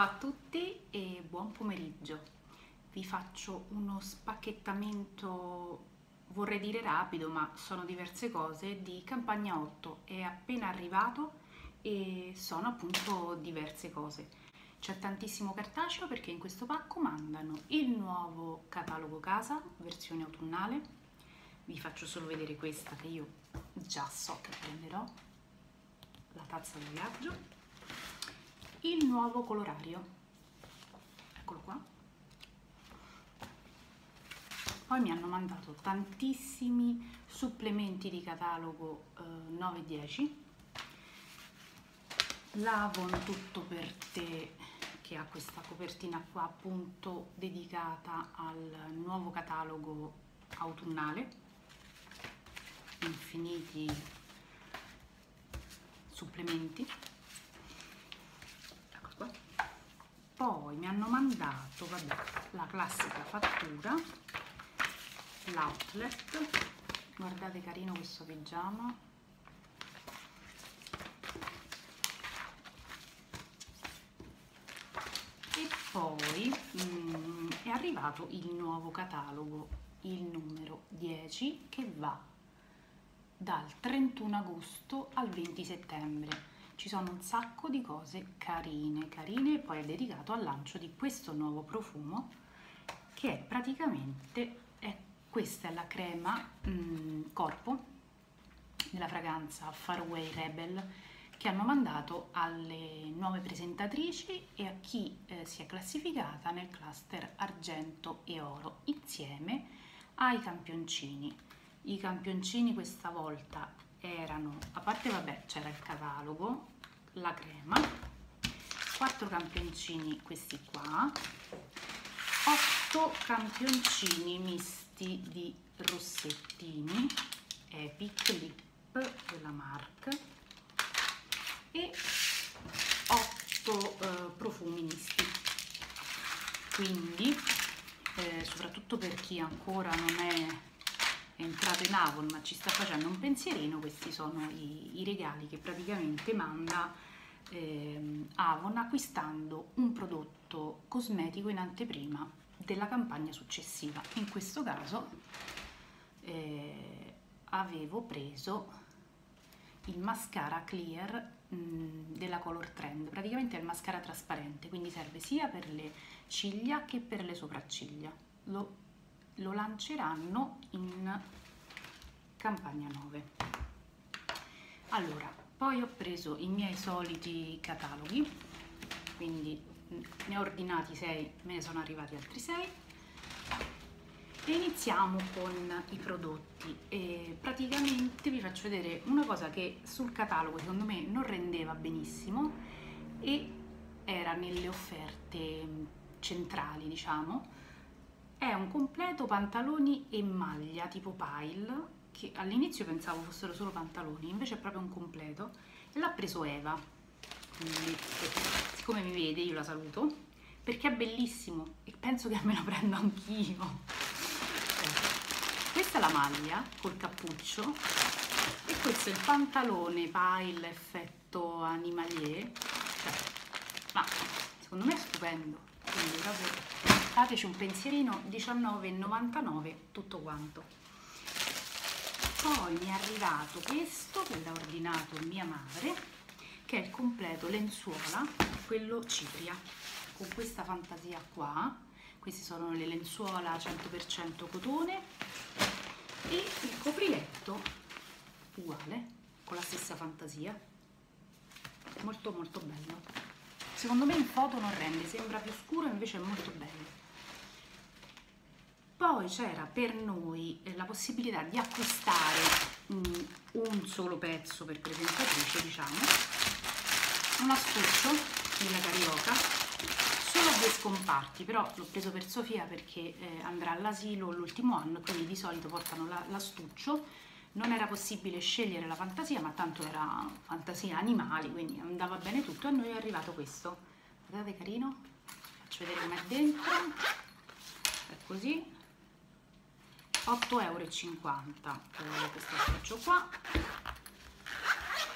Ciao a tutti e buon pomeriggio. Vi faccio uno spacchettamento, vorrei dire rapido, ma sono diverse cose, di Campagna 8. È appena arrivato e sono appunto diverse cose. C'è tantissimo cartaceo perché in questo pacco mandano il nuovo catalogo casa, versione autunnale. Vi faccio solo vedere questa che io già so che prenderò, la tazza di viaggio. Il nuovo colorario, eccolo qua. Poi mi hanno mandato tantissimi supplementi di catalogo 9 e 10. Lavo in tutto per te, che ha questa copertina qua appunto dedicata al nuovo catalogo autunnale. Infiniti supplementi. Poi mi hanno mandato, vabbè, la classica fattura, l'outlet. Guardate, carino questo pigiama. E poi è arrivato il nuovo catalogo, il numero 10, che va dal 31 agosto al 20 settembre. Ci sono un sacco di cose carine, e poi è dedicato al lancio di questo nuovo profumo, che è praticamente, questa è la crema corpo della fragranza Far Away Rebel, che hanno mandato alle nuove presentatrici e a chi si è classificata nel cluster argento e oro, insieme ai campioncini. I campioncini questa volta erano, a parte, vabbè, c'era il catalogo, la crema, 4 campioncini questi qua, 8 campioncini misti di rossettini Epic Lip della Mark e 8 profumi misti, quindi soprattutto per chi ancora non è entrato in Avon ma ci sta facendo un pensierino, questi sono i regali che praticamente manda Avon acquistando un prodotto cosmetico in anteprima della campagna successiva. In questo caso avevo preso il mascara clear della Color Trend, praticamente è il mascara trasparente, quindi serve sia per le ciglia che per le sopracciglia. Lo lanceranno in Campagna 9. Allora, poi ho preso i miei soliti cataloghi, quindi ne ho ordinati 6, me ne sono arrivati altri 6. E iniziamo con i prodotti. E praticamente vi faccio vedere una cosa che sul catalogo secondo me non rendeva benissimo e era nelle offerte centrali, diciamo. È un completo pantaloni e maglia tipo pile, che all'inizio pensavo fossero solo pantaloni, invece è proprio un completo, e l'ha preso Eva. Quindi, siccome mi vede, io la saluto, perché è bellissimo e penso che me lo prendo anch'io. Questa è la maglia col cappuccio e questo è il pantalone pile effetto animalier, cioè, ma secondo me è stupendo, quindi proprio fateci un pensierino. 19,99 tutto quanto. Poi mi è arrivato questo che l'ha ordinato mia madre, che è il completo lenzuola, quello cipria, con questa fantasia qua. Queste sono le lenzuola 100% cotone e il copriletto uguale, con la stessa fantasia, molto bello. Secondo me in foto non rende, sembra più scuro, invece è molto bello. Poi c'era per noi la possibilità di acquistare un solo pezzo per presentatrice, diciamo, un astuccio della Carioca, solo 2 scomparti, però l'ho preso per Sofia perché andrà all'asilo l'ultimo anno, quindi di solito portano l'astuccio. Non era possibile scegliere la fantasia, ma tanto era fantasia animali, quindi andava bene tutto. A noi è arrivato questo, guardate carino, faccio vedere com'è dentro, è così. 8,50 € questo astuccio qua,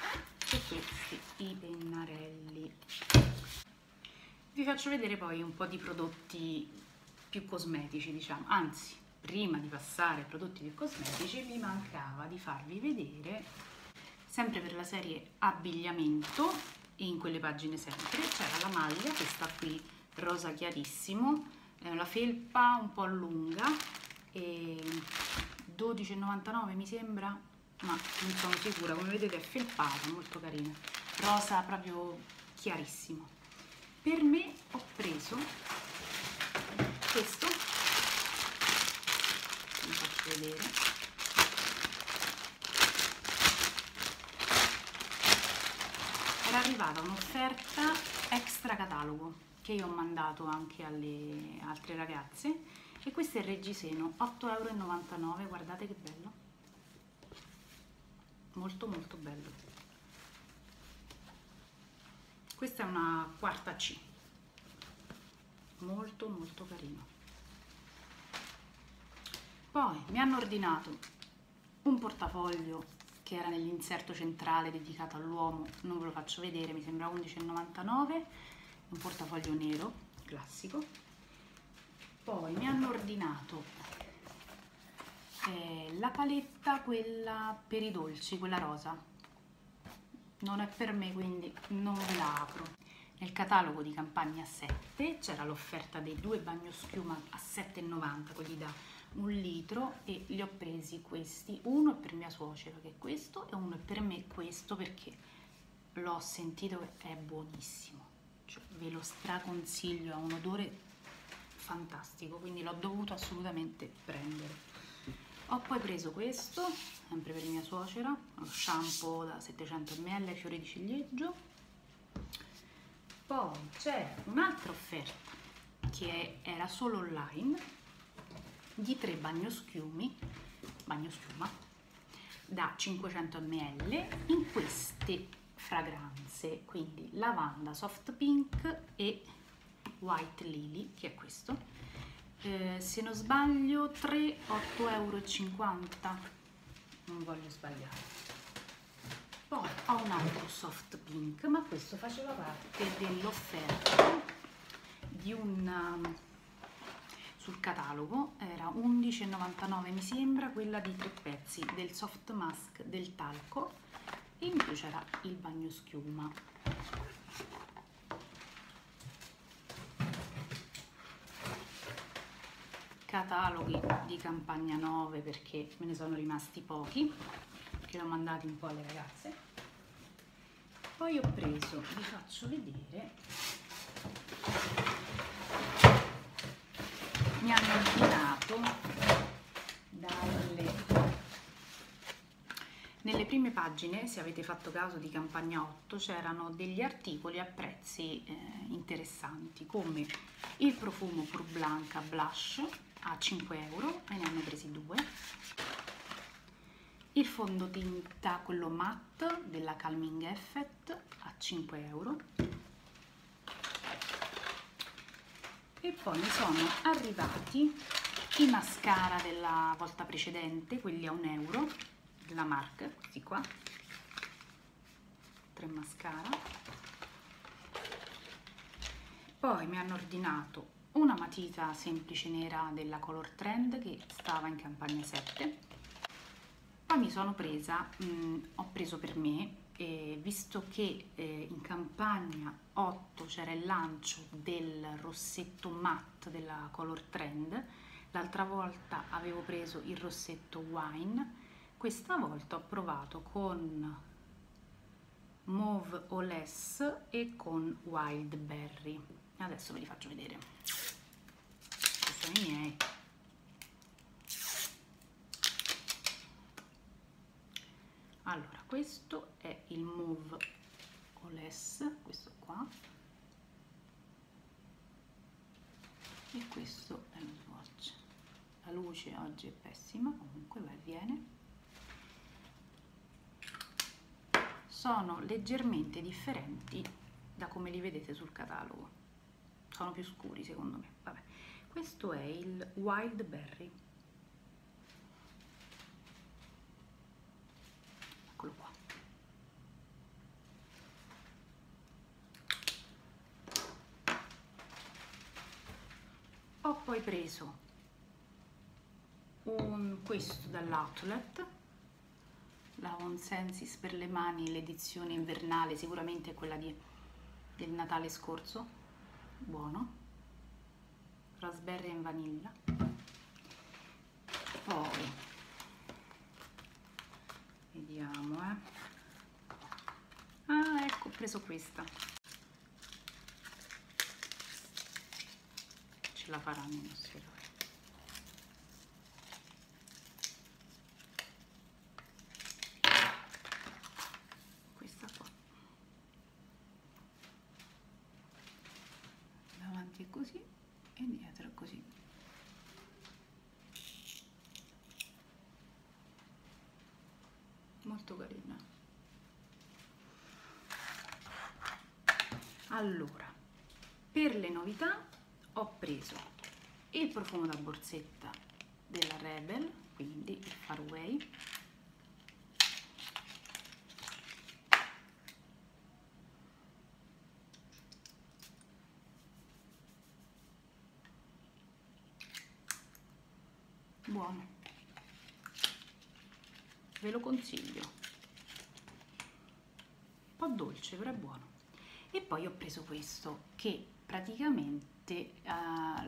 e questi i pennarelli. Vi vi faccio vedere poi un po' di prodotti più cosmetici, diciamo. Anzi, prima di passare ai prodotti più cosmetici, mi mancava di farvi vedere, sempre per la serie abbigliamento, e in quelle pagine sempre c'era la maglia, che sta qui, rosa chiarissimo, la felpa un po' lunga, e 12,99 mi sembra, ma non sono sicura, come vedete è felpata, molto carina, rosa proprio chiarissimo. Per me ho preso questo, vi faccio vedere, era arrivata un'offerta extra catalogo che io ho mandato anche alle altre ragazze, e questo è il reggiseno, 8,99 €, guardate che bello, molto molto bello. Questa è una quarta C, molto molto carino. Poi mi hanno ordinato un portafoglio che era nell'inserto centrale dedicato all'uomo, non ve lo faccio vedere, mi sembra 11,99 €, un portafoglio nero classico. Poi mi hanno ordinato la paletta, quella per i dolci, quella rosa, non è per me quindi non ve la apro. Nel catalogo di Campagna 7 c'era l'offerta dei due bagnoschiuma a 7,90 €, quelli da 1 litro, e li ho presi questi, uno è per mia suocera che è questo e uno è per me questo, perché l'ho sentito che è buonissimo. Cioè, ve lo straconsiglio, ha un odore fantastico, quindi l'ho dovuto assolutamente prendere. Ho poi preso questo, sempre per mia suocera, lo shampoo da 700 ml ai fiori di ciliegio. Poi c'è un'altra offerta che era solo online, di 3 bagnoschiuma da 500 ml, in queste fragranze, quindi lavanda, soft pink e white lily, che è questo, se non sbaglio 3,8,50 €, non voglio sbagliare. Poi ho un altro soft pink, ma questo faceva parte dell'offerta di un sul catalogo, era 11,99 € mi sembra, quella di 3 pezzi del soft mask del talco, e in più c'era il bagnoschiuma. Cataloghi di Campagna 9, perché me ne sono rimasti pochi, perché li ho mandati un po' alle ragazze. Poi ho preso, vi faccio vedere, mi hanno ordinato nelle prime pagine, se avete fatto caso, di Campagna 8 c'erano degli articoli a prezzi interessanti, come il profumo Purblanca Blush a 5 €, e ne hanno presi 2, il fondotinta, quello matte della Calming Effect a 5 €, e poi mi sono arrivati i mascara della volta precedente, quelli a 1 € della Mark, questi qua, 3 mascara. Poi mi hanno ordinato una matita semplice nera della Color Trend che stava in Campagna 7. Poi mi sono presa, ho preso per me, visto che in Campagna 8 c'era il lancio del rossetto matte della Color Trend, l'altra volta avevo preso il rossetto wine. Questa volta ho provato con Mauve o Less e con Wild Berry. Adesso ve li faccio vedere. Questi sono i miei. Allora, questo è il Mauve o Less, questo qua. E questo è lo swatch. La luce oggi è pessima, comunque va e viene. Sono leggermente differenti da come li vedete sul catalogo, sono più scuri secondo me. Vabbè. Questo è il Wild Berry, eccolo qua. poi preso questo dall'outlet, la Hand Senses per le mani, l'edizione invernale, sicuramente è quella del Natale scorso, buono, raspberry in vanilla. Poi vediamo, ah, ecco, ho preso questa, ce la faranno i nostri eroi. Questa qua davanti così e dietro così. Molto carina. Allora, per le novità ho preso il profumo da borsetta della Rebel, quindi il Far Away, buono, ve lo consiglio, un po' dolce però è buono. E poi ho preso questo che praticamente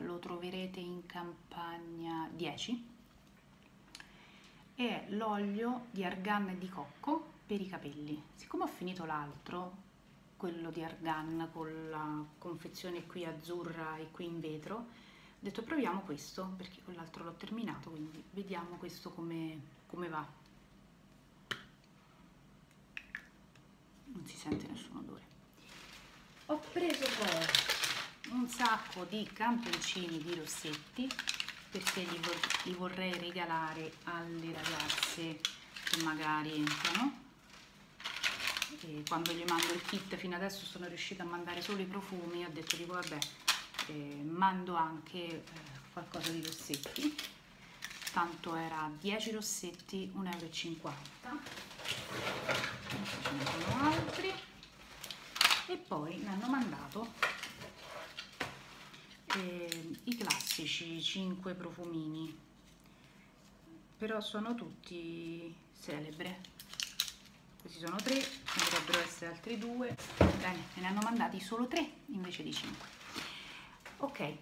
lo troverete in campagna 10, è l'olio di argan e di cocco per i capelli. Siccome ho finito l'altro, quello di argan con la confezione qui azzurra e qui in vetro, ho detto proviamo questo perché quell'altro l'ho terminato, quindi vediamo questo come va. Non si sente nessun odore. Ho preso poi un sacco di campioncini di rossetti perché li vorrei regalare alle ragazze che magari entrano. E quando gli mando il kit, fino adesso sono riuscita a mandare solo i profumi, ho detto tipo vabbè, mando anche qualcosa di rossetti, tanto era 10 rossetti, 1,50 €. Ce ne sono altri. E poi mi hanno mandato i classici 5 profumini, però sono tutti celebre, questi sono 3, ne dovrebbero essere altri 2, bene, me ne hanno mandati solo 3 invece di 5. Ok,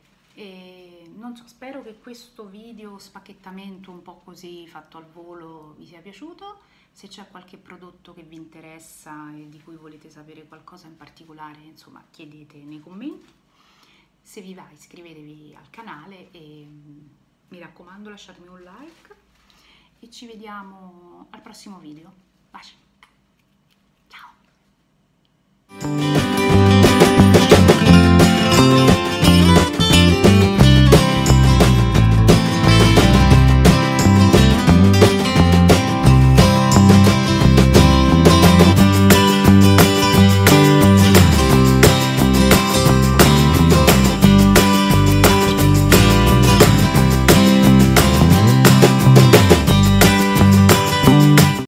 non so, spero che questo video spacchettamento un po' così fatto al volo vi sia piaciuto. Se c'è qualche prodotto che vi interessa e di cui volete sapere qualcosa in particolare, insomma, chiedete nei commenti. Se vi va, iscrivetevi al canale e mi raccomando lasciatemi un like e ci vediamo al prossimo video. Baci!